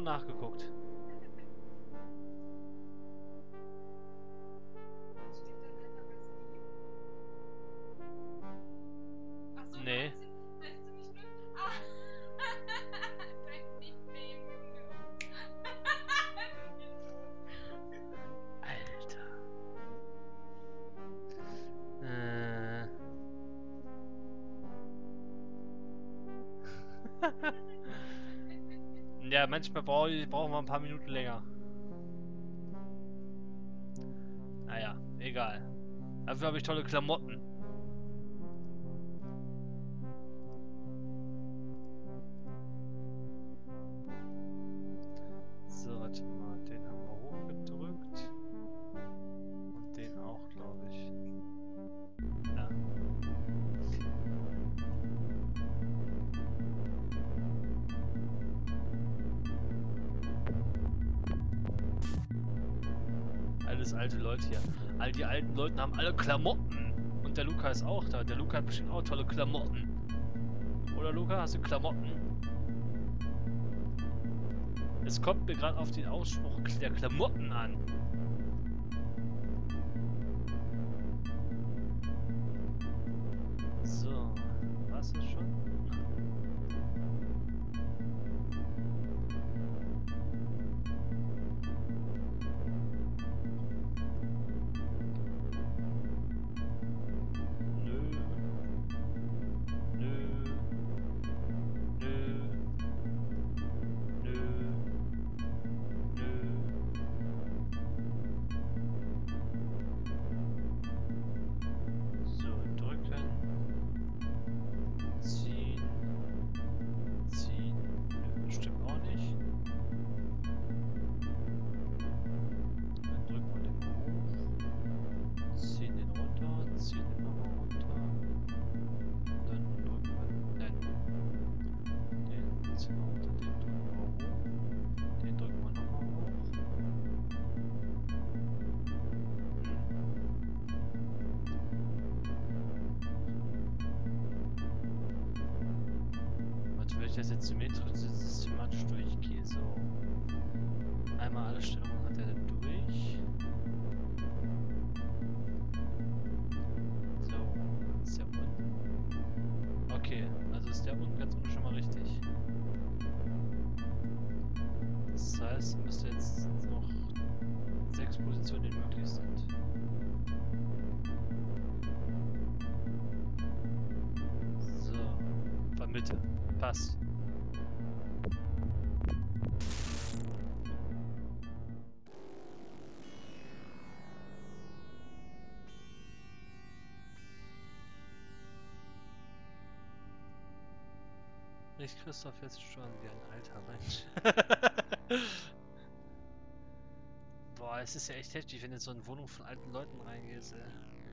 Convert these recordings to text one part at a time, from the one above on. und nachgeguckt. Nee. Alter. Ja, manchmal brauchen wir ein paar Minuten länger. Naja, egal. Dafür habe ich tolle Klamotten. Alte Leute hier. All die alten Leute haben alle Klamotten. Und der Luca ist auch da. Der Luca hat bestimmt auch tolle Klamotten. Oder Luca, hast du Klamotten? Es kommt mir gerade auf den Ausspruch der Klamotten an. So, was ist schon? Das jetzt symmetrisch systematisch durchgehe, so einmal alle Stellungen hat er dann durch. So, ist der unten. Okay, also ist der unten ganz unten schon mal richtig. Das heißt, er müsste jetzt noch 6 Positionen, die möglich sind. So, war Mitte. Passt. Nicht Christoph, jetzt schon wie ein alter Mensch. Boah, es ist ja echt heftig, wenn du in so eine Wohnung von alten Leuten reingehst.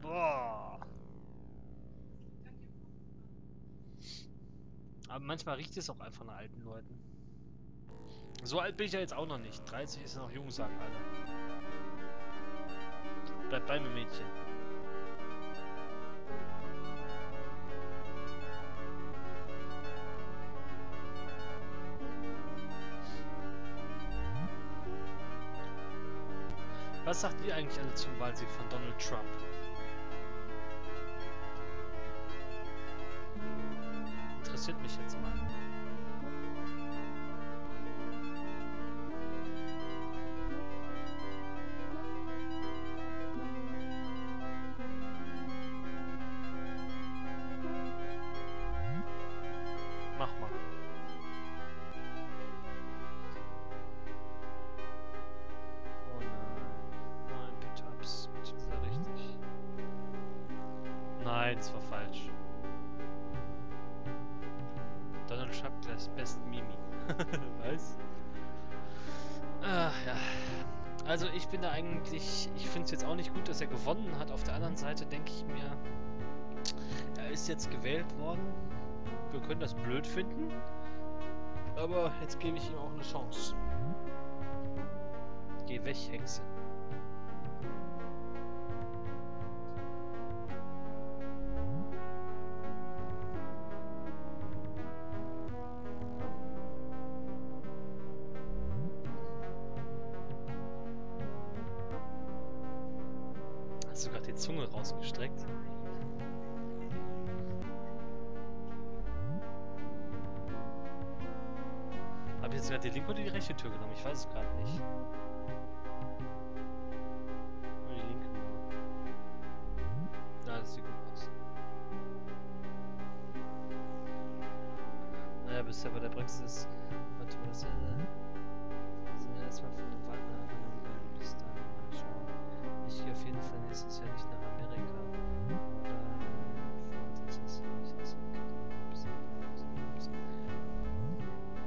Boah. Aber manchmal riecht es auch einfach nach alten Leuten. So alt bin ich ja jetzt auch noch nicht. 30 ist ja noch jung, sagen alle. Bleib bei mir, Mädchen. Was sagt ihr eigentlich alle zum Wahlsieg von Donald Trump? Interessiert mich jetzt mal. Mach mal. Oh nein. Nein, bitte ab's. Bitte ist ja richtig. Nein, das war falsch. Donald Trump das Best Mimi. Weiß? Ach ja. Also ich bin da eigentlich, ich finde es jetzt auch nicht gut, dass er gewonnen hat. Auf der anderen Seite denke ich mir, er ist jetzt gewählt worden. Wir können das blöd finden. Aber jetzt gebe ich ihm auch eine Chance. Geh weg, Hexe. Zunge rausgestreckt. Habe ich jetzt gerade die linke oder die rechte Tür genommen? Ich weiß es gerade nicht. Nur die linke. Na, das sieht gut aus. Naja, bisher bei der Brexit ist... Warte mal, das ist ja... Sind wir erstmal von dem Wagner angegangen, bis dahin mal schauen. Ich gehe auf jeden Fall nächstes Jahr nicht nach Amerika. Oder... Das ist ja nicht das...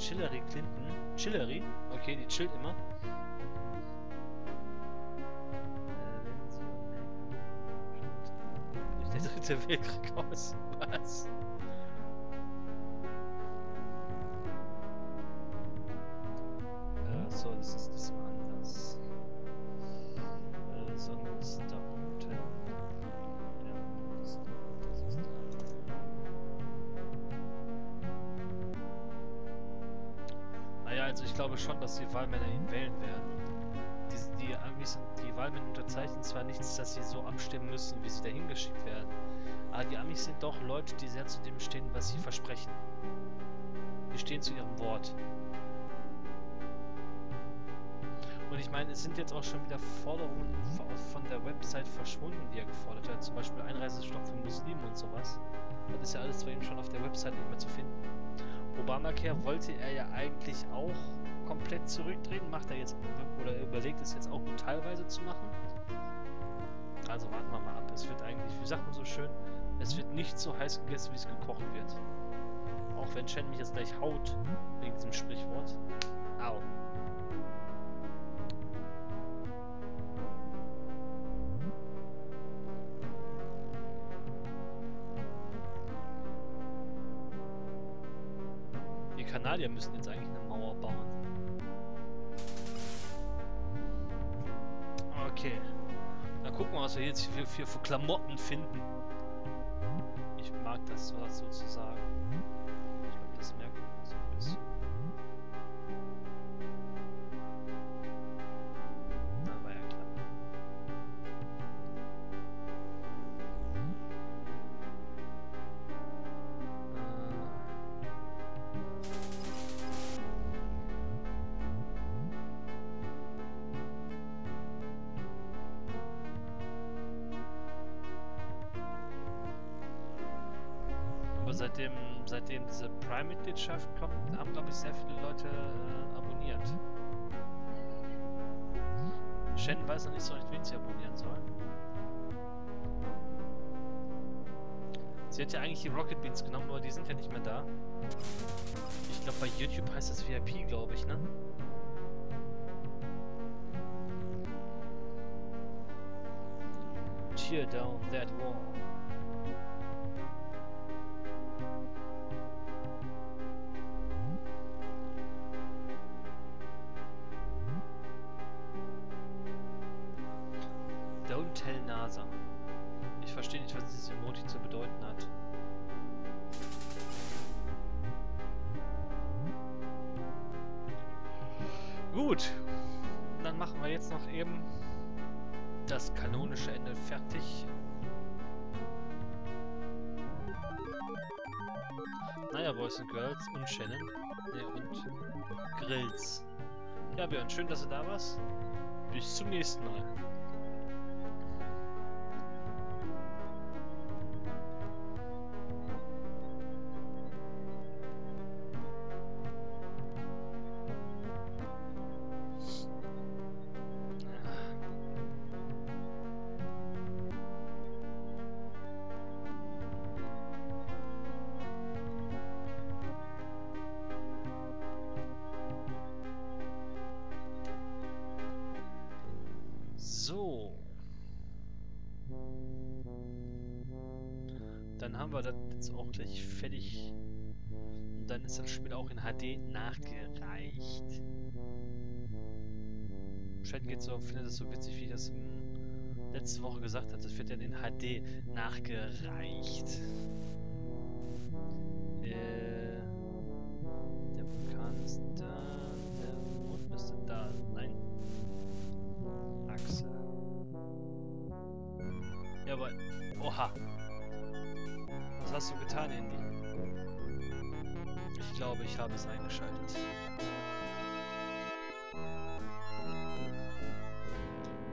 Hillary Clinton. Hillary? Okay, die chillt immer. Wenn sie der dritte Weltkrieg aus. Was? So, das ist diesmal anders. Sonst da unten. Das ist da. Naja, also ich glaube schon, dass die Wahlmänner ihn wählen werden. Die Amis und die Wahlmänner unterzeichnen zwar nichts, dass sie so abstimmen müssen, wie sie dahin geschickt werden, aber die Amis sind doch Leute, die sehr zu dem stehen, was sie versprechen. Die stehen zu ihrem Wort. Und ich meine, es sind jetzt auch schon wieder Forderungen von der Website verschwunden, die er gefordert hat. Zum Beispiel Einreisestopp für Muslime und sowas. Das ist ja alles bei ihm schon auf der Website nicht mehr zu finden. Obamacare wollte er ja eigentlich auch komplett zurückdrehen, macht er jetzt oder überlegt es jetzt auch nur teilweise zu machen. Also warten wir mal ab. Es wird eigentlich, wie sagt man so schön, es wird nicht so heiß gegessen, wie es gekocht wird. Auch wenn Shen mich jetzt gleich haut, wegen diesem Sprichwort. Au. Kanadier müssen jetzt eigentlich eine Mauer bauen. Okay. Dann gucken wir, was wir jetzt hier für Klamotten finden. Ich mag das sozusagen. Ich glaube, das merkt man so ein bisschen. Na, war ja klar. Seitdem diese Prime-Mitgliedschaft kommt, haben, glaube ich, sehr viele Leute abonniert. Shen weiß noch nicht so recht, wen sie abonnieren sollen. Sie hat ja eigentlich die Rocket Beans genommen, nur die sind ja nicht mehr da. Ich glaube, bei YouTube heißt das VIP, glaube ich, ne? Tear down that wall. Tell NASA. Ich verstehe nicht, was dieses Emoji zu bedeuten hat. Gut, dann machen wir jetzt noch eben das kanonische Ende fertig. Naja, Boys and Girls und Shannon. Ne, und Grills. Ja, Björn, schön, dass du da warst. Bis zum nächsten Mal. So. Dann haben wir das jetzt auch gleich fertig. Und dann ist das Spiel auch in HD nachgereicht. Chat geht so, findet das so witzig, wie ich das letzte Woche gesagt habe. Das wird dann in HD nachgereicht. Der Vulkan ist da. Der Mond müsste da. Nein. Achse. aber... Oha! Was hast du getan, Andy? Ich glaube, ich habe es eingeschaltet.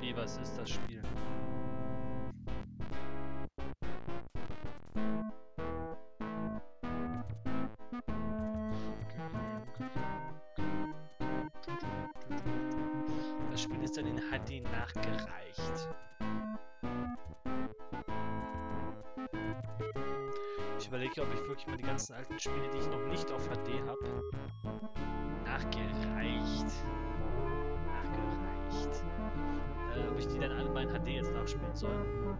Wie, was ist das Spiel? Das Spiel ist dann in HD nachgereicht. Ich überlege, ob ich wirklich mal die ganzen alten Spiele, die ich noch nicht auf HD habe, nachgereicht. Ob ich die dann alle mal in HD jetzt nachspielen soll.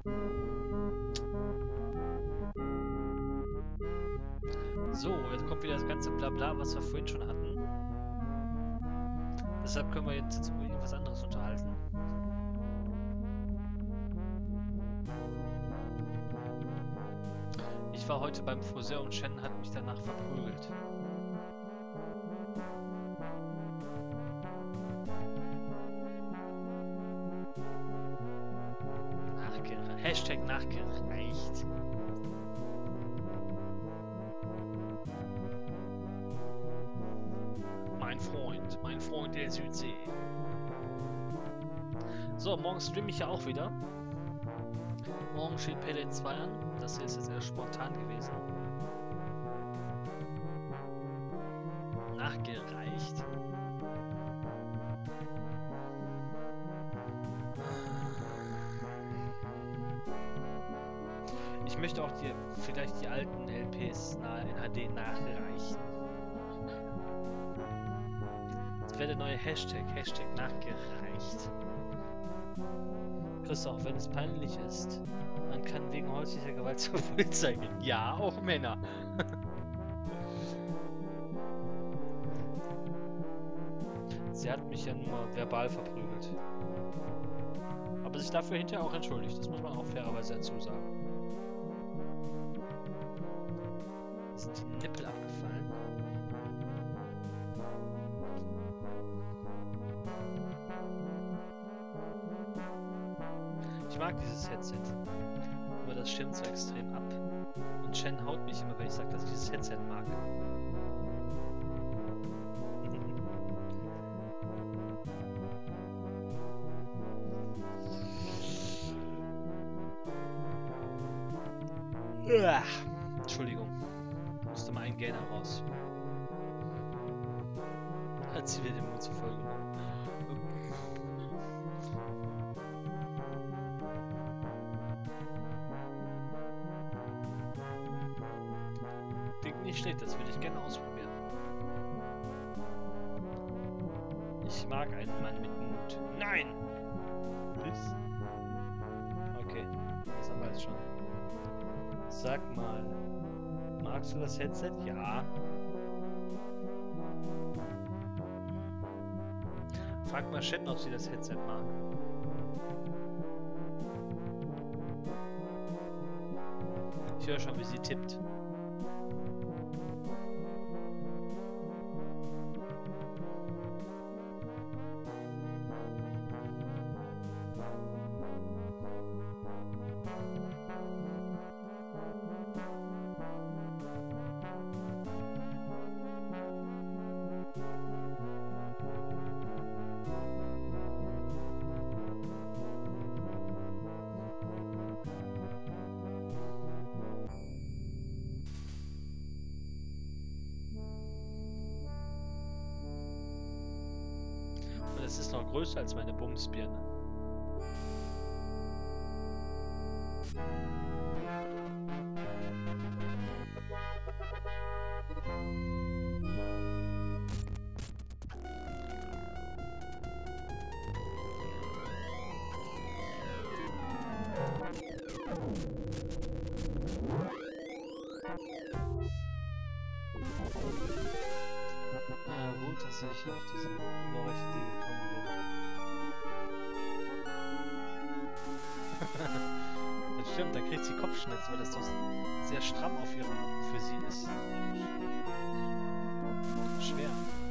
So, jetzt kommt wieder das ganze Blabla, was wir vorhin schon hatten. Deshalb können wir jetzt über irgendwas anderes unterhalten. Ich war heute beim Friseur und Shannon hat mich danach verprügelt. Hashtag nachgereicht. Mein Freund der Südsee. So, morgen streame ich ja auch wieder. Morgen steht Payday 2 an. Das hier ist jetzt eher spontan gewesen. Nachgereicht. Ich möchte auch vielleicht die alten LPs in HD nachreichen. Das wäre der neue Hashtag, Hashtag nachgereicht. Chris, auch wenn es peinlich ist, man kann wegen häuslicher Gewalt zur Polizei gehen. Ja, auch Männer. Sie hat mich ja nur verbal verprügelt. Aber sich dafür hinterher auch entschuldigt, das muss man auch fairerweise dazu sagen. Sind die Nippel abgefallen? Ich mag dieses Headset, aber das schirmt so extrem ab. Und Shen haut mich immer, wenn ich sage, dass ich dieses Headset mag. Entschuldigung. Musste mal ein Gainer raus. Hat sie wieder den Mund zu voll genommen. Klingt nicht schlecht, das würde ich gerne ausprobieren. Ich mag einen Mann mit Mut. Nein! Bis? Okay, das haben wir jetzt schon. Sag mal. Magst du das Headset? Ja. Frag mal Shannon, ob sie das Headset mag. Ich höre schon, wie sie tippt. Das ist noch größer als meine Bumsbirne. Gut, dass ich auf diese neue Idee gekommen bin. Das stimmt, da kriegt sie Kopfschmerzen, weil das doch sehr stramm auf ihrem für sie ist. Schwer.